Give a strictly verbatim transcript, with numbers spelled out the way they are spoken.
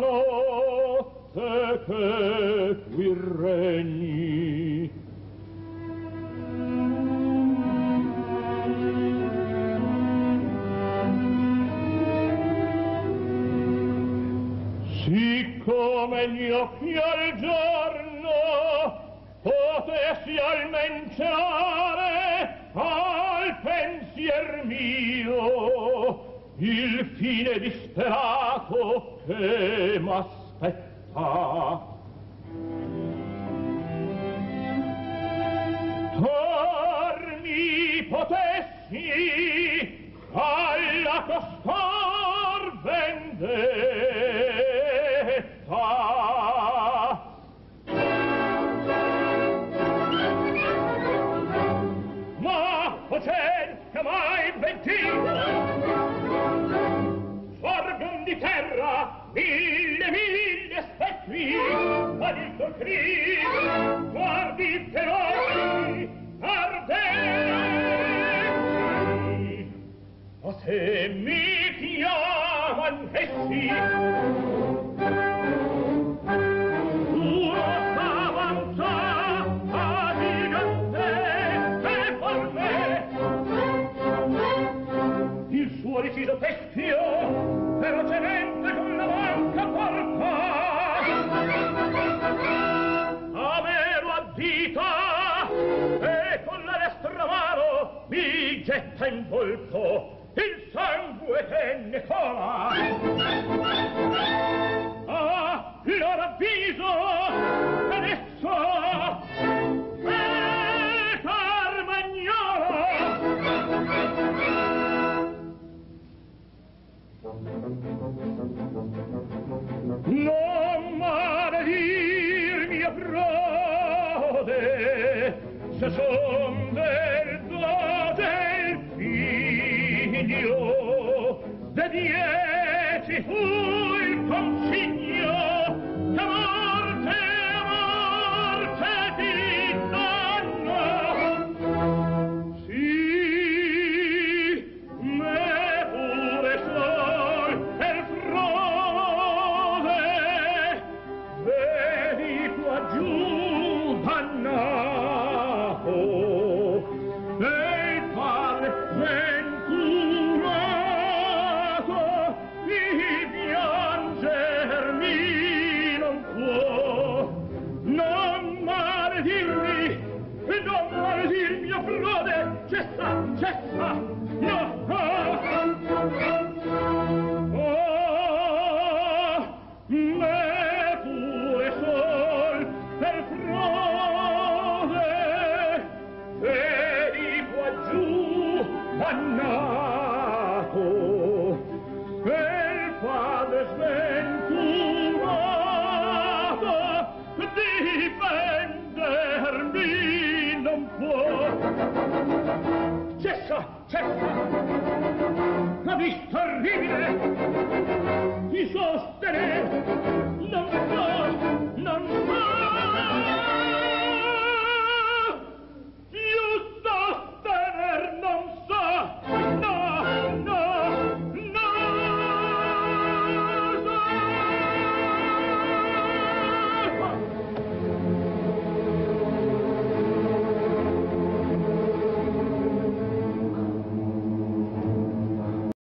sovrano, te che qui regni. Siccome gli occhi al giorno potessi almentare al pensier mio il fine disperato che m'aspetta, torni potessi alla costar vendetta. Che mai venti sorgon di terra mille mille specchi, ma il tuo grido guardi feroci ardenti. Ma se mi chiaman essi tua savanza suo deciso teschio, velocemente con la banca porta, avero a vita, e con la destra mano mi getta in volto il sangue che ne cola. Ah, loro avviso, adesso non maledir mia prode, se son verdade figlio, de dieci fu il consiglio, che morte, morte ti danno. Sì, me pure so. Ti sosterrò, non so, non so.